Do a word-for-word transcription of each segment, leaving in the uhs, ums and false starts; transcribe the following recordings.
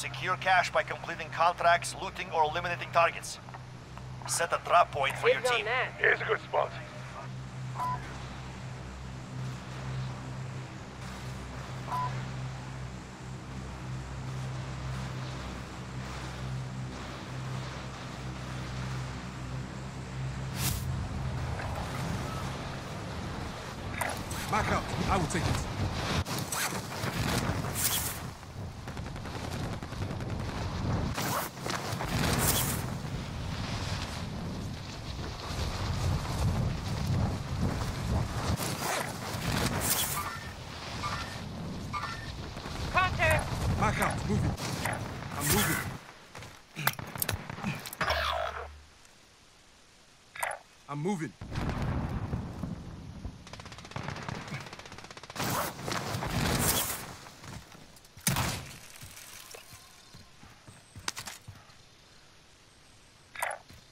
Secure cash by completing contracts, looting, or eliminating targets. Set a drop point for your team. Here's a good spot. Back up. I will take it. I'm moving.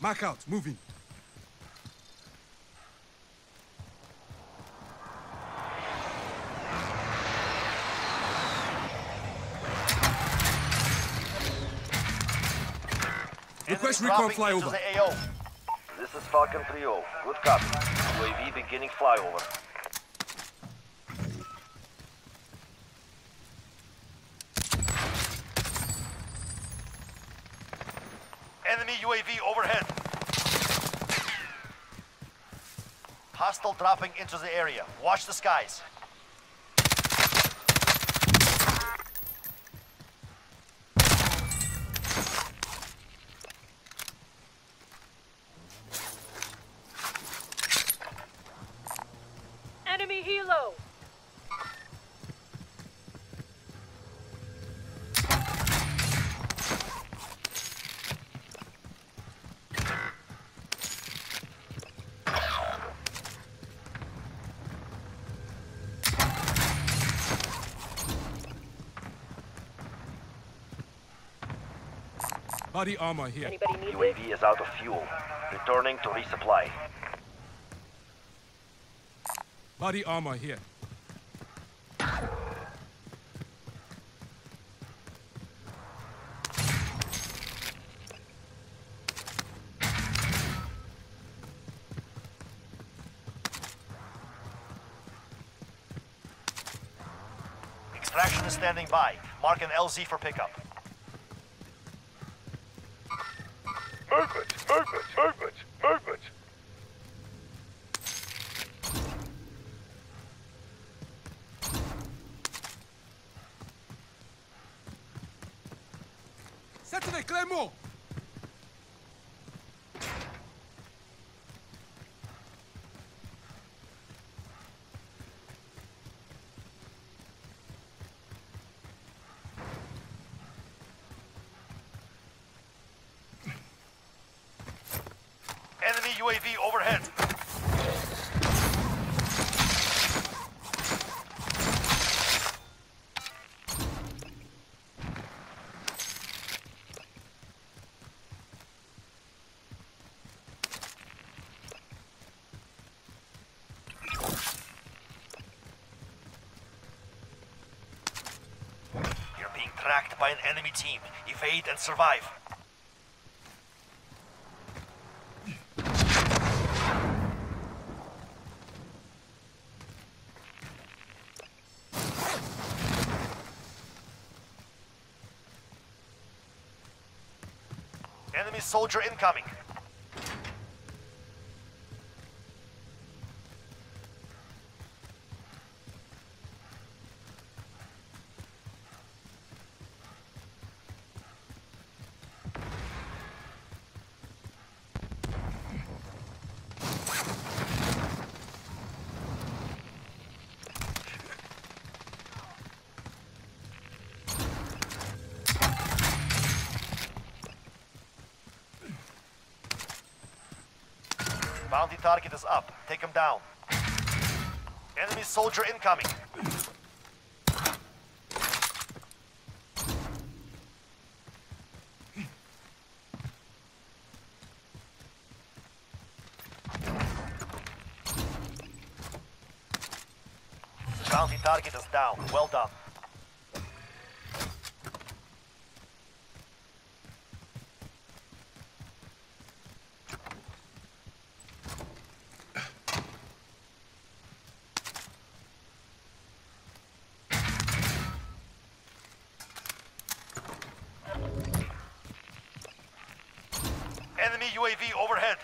Mark out, moving. Request recon flyover. This is Falcon three oh. Good copy. U A V beginning flyover. Enemy U A V overhead. Hostile dropping into the area. Watch the skies. Body armor here. U A V is out of fuel. Returning to resupply. Body armor here. Extraction is standing by. Mark an L Z for pickup. Movement! Movement! Movement! Movement! Saturday, Clément! U A V overhead. You're being tracked by an enemy team. Evade and survive. Enemy soldier incoming. Bounty target is up. Take him down. Enemy soldier incoming. Bounty target is down. Well done. Enemy U A V overhead.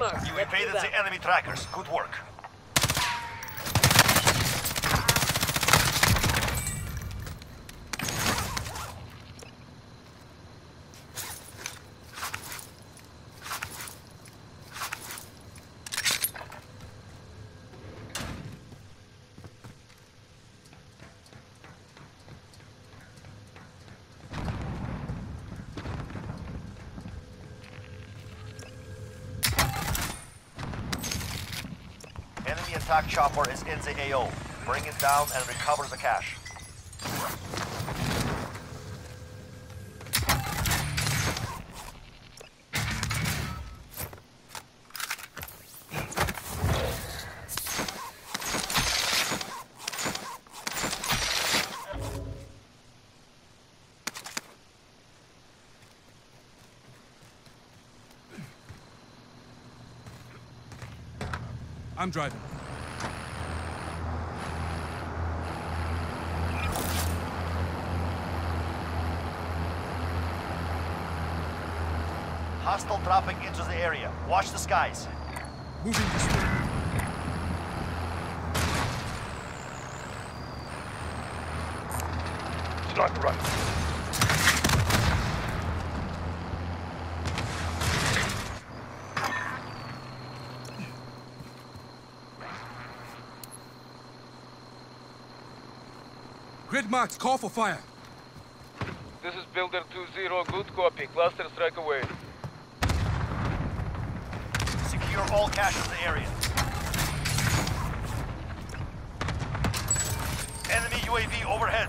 Mark. You evaded the enemy trackers. Good work. Attack chopper is in the A O. Bring it down and recover the cache. I'm driving. Hostile dropping into the area. Watch the skies. Moving this way. Sniper rifle. Grid marks, call for fire. This is Builder two zero. Good copy. Cluster strike away. Secure all cache in the area. Enemy U A V overhead.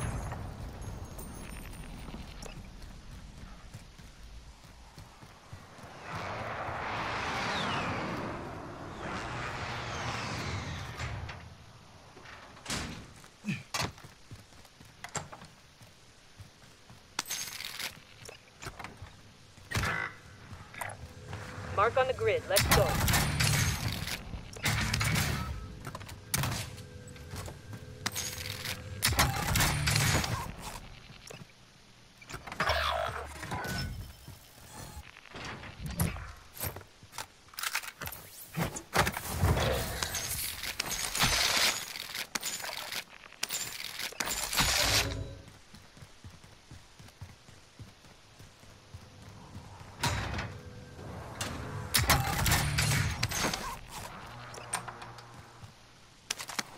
Mark on the grid. Let's go.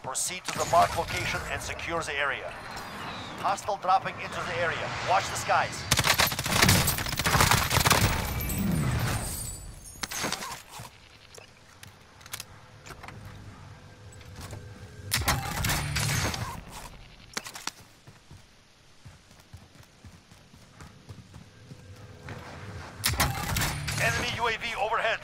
Proceed to the marked location and secure the area. Hostile dropping into the area. Watch the skies. Enemy U A V overhead.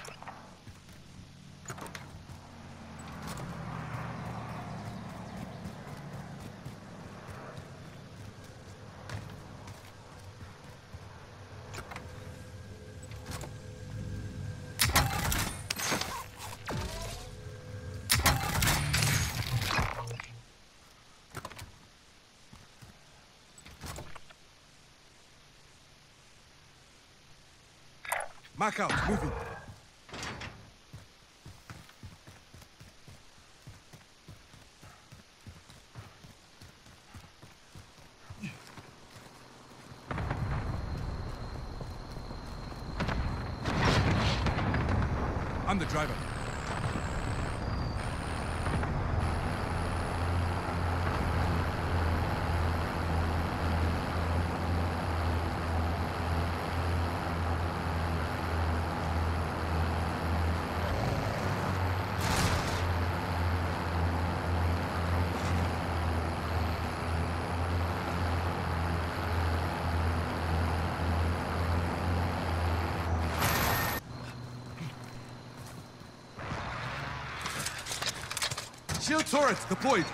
Back out, moving. I'm the driver. Shield turrets deployed.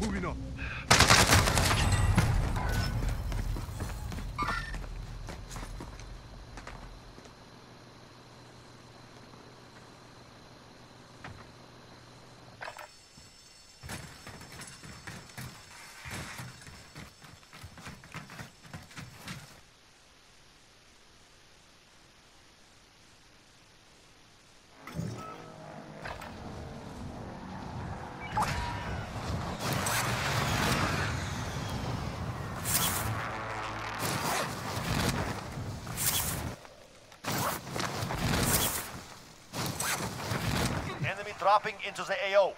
Moving up. Dropping into the A O.